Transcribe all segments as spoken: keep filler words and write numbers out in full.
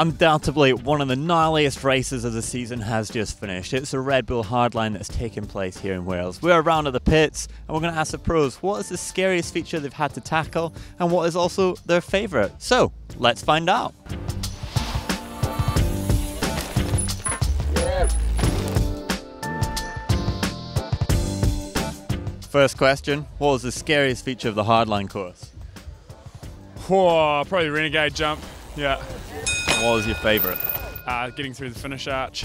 Undoubtedly, one of the gnarliest races of the season has just finished. It's a Red Bull Hardline that's taking place here in Wales. We're around at the pits and we're going to ask the pros what is the scariest feature they've had to tackle and what is also their favourite. So, let's find out. Yeah. First question, what was the scariest feature of the Hardline course? Whoa, probably Renegade jump, yeah. What was your favourite? Uh, getting through the finish arch.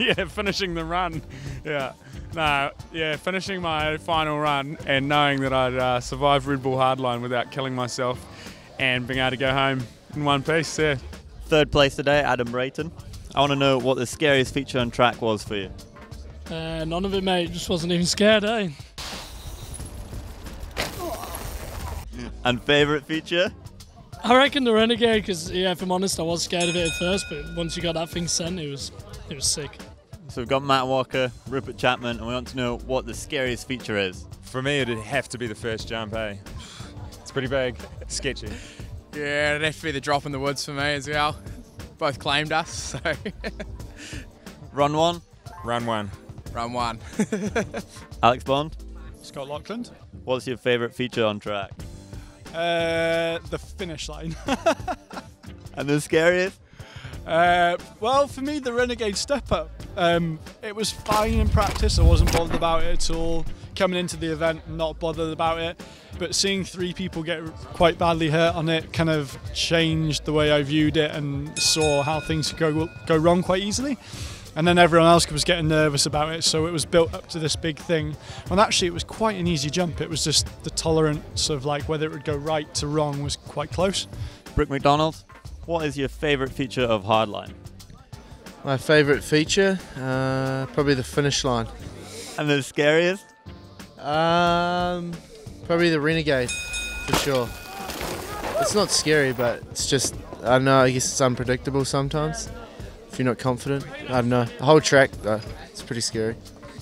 Yeah, finishing the run. Yeah, no, yeah, finishing my final run and knowing that I'd uh, survived Red Bull Hardline without killing myself and being able to go home in one piece. Yeah. Third place today, Adam Brayton. I want to know what the scariest feature on track was for you. Uh, none of it, mate. Just wasn't even scared, eh? And favourite feature? I reckon the Renegade, because yeah, if I'm honest, I was scared of it at first, but once you got that thing sent, it was it was sick. So we've got Matt Walker, Rupert Chapman, and we want to know what the scariest feature is. For me, it'd have to be the first jump, eh? It's pretty big, it's sketchy. Yeah, it'd have to be the drop in the woods for me as well. Both claimed us, so. Run one? Run one. Run one. Alex Bond? Scott Lockland. What's your favourite feature on track? Uh, the finish line. And the scariest? Uh, well, for me, the Renegade step up. Um, it was fine in practice. I wasn't bothered about it at all. Coming into the event, not bothered about it. But seeing three people get quite badly hurt on it kind of changed the way I viewed it and saw how things go go wrong quite easily. And then everyone else was getting nervous about it, so it was built up to this big thing. And actually, it was quite an easy jump. It was just the tolerance of like whether it would go right to wrong was quite close. Brooke McDonald, what is your favourite feature of Hardline? My favourite feature? Uh, probably the finish line. And the scariest? Um, probably the Renegade, for sure. It's not scary, but it's just, I don't know, I guess it's unpredictable sometimes. If you're not confident, I don't know. The whole track, though, it's pretty scary.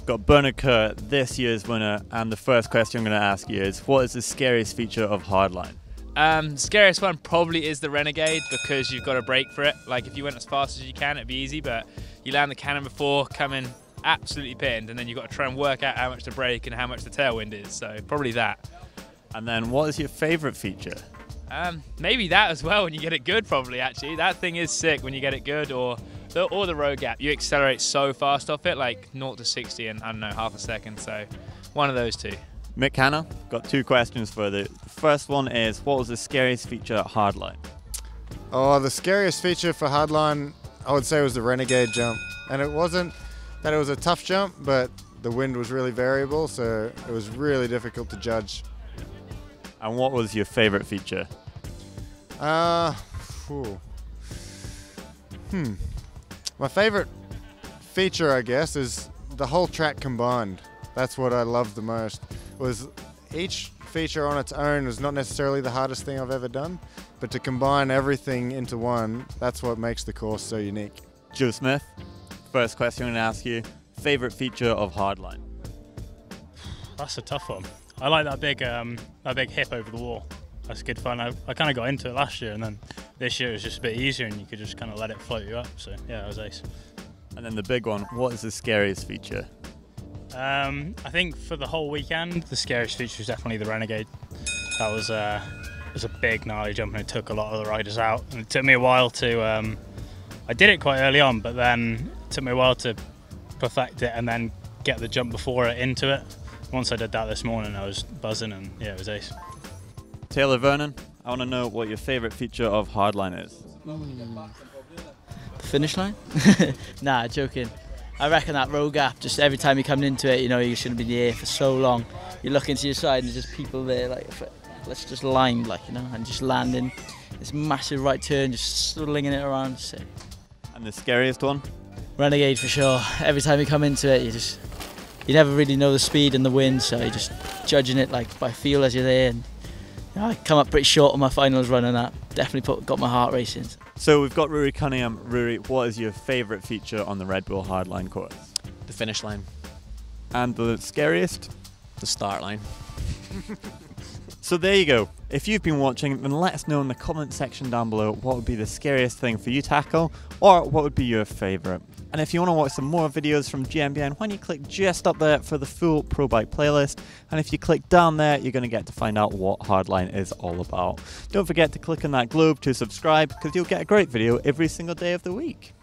Got Bernard Kerr, this year's winner, and the first question I'm going to ask you is, what is the scariest feature of Hardline? Um, the scariest one probably is the Renegade, because you've got to brake for it. Like, if you went as fast as you can, it'd be easy, but you land the cannon before, coming absolutely pinned, and then you've got to try and work out how much to brake and how much the tailwind is, so probably that. And then, what is your favourite feature? Um, maybe that as well when you get it good, probably, actually. That thing is sick when you get it good, or... The, or the road gap, you accelerate so fast off it, like zero to sixty in, I don't know, half a second, so one of those two. Mick Hanna, got two questions for you. The first one is, what was the scariest feature at Hardline? Oh, the scariest feature for Hardline, I would say, was the Renegade jump. And it wasn't that it was a tough jump, but the wind was really variable, so it was really difficult to judge. And what was your favourite feature? Uh, phew. Hmm. My favourite feature, I guess, is the whole track combined. That's what I loved the most. Was each feature on its own was not necessarily the hardest thing I've ever done, but to combine everything into one, that's what makes the course so unique. Jules Smith, first question I'm going to ask you, favourite feature of Hardline? That's a tough one. I like that big, um, that big hip over the wall. That's good fun. I, I kind of got into it last year, and then this year it was just a bit easier and you could just kind of let it float you up. So yeah, it was ace. And then the big one, what is the scariest feature? Um, I think for the whole weekend, the scariest feature was definitely the Renegade. That was, uh, it was a big gnarly jump and it took a lot of the riders out. And it took me a while to, um, I did it quite early on, but then it took me a while to perfect it and then get the jump before it into it. Once I did that this morning, I was buzzing and yeah, it was ace. Taylor Vernon, I want to know what your favourite feature of Hardline is. Mm. The finish line? Nah, joking. I reckon that road gap, just every time you're coming into it, you know, you shouldn't be in the air for so long. You're looking to your side and there's just people there, like, let's just line, like, you know, and just landing. This massive right turn, just slinging it around. Sick. And the scariest one? Renegade, for sure. Every time you come into it, you just, you never really know the speed and the wind, so you're just judging it, like, by feel as you're there. And, I come up pretty short on my finals run and that definitely put, got my heart racing. So we've got Rory Cunningham. Rory, what is your favourite feature on the Red Bull Hardline course? The finish line. And the scariest? The start line. So there you go. If you've been watching, then let us know in the comment section down below what would be the scariest thing for you to tackle, or what would be your favourite. And if you want to watch some more videos from G M B N, why don't you click just up there for the full Pro Bike playlist. And if you click down there, you're going to get to find out what Hardline is all about. Don't forget to click on that globe to subscribe, because you'll get a great video every single day of the week.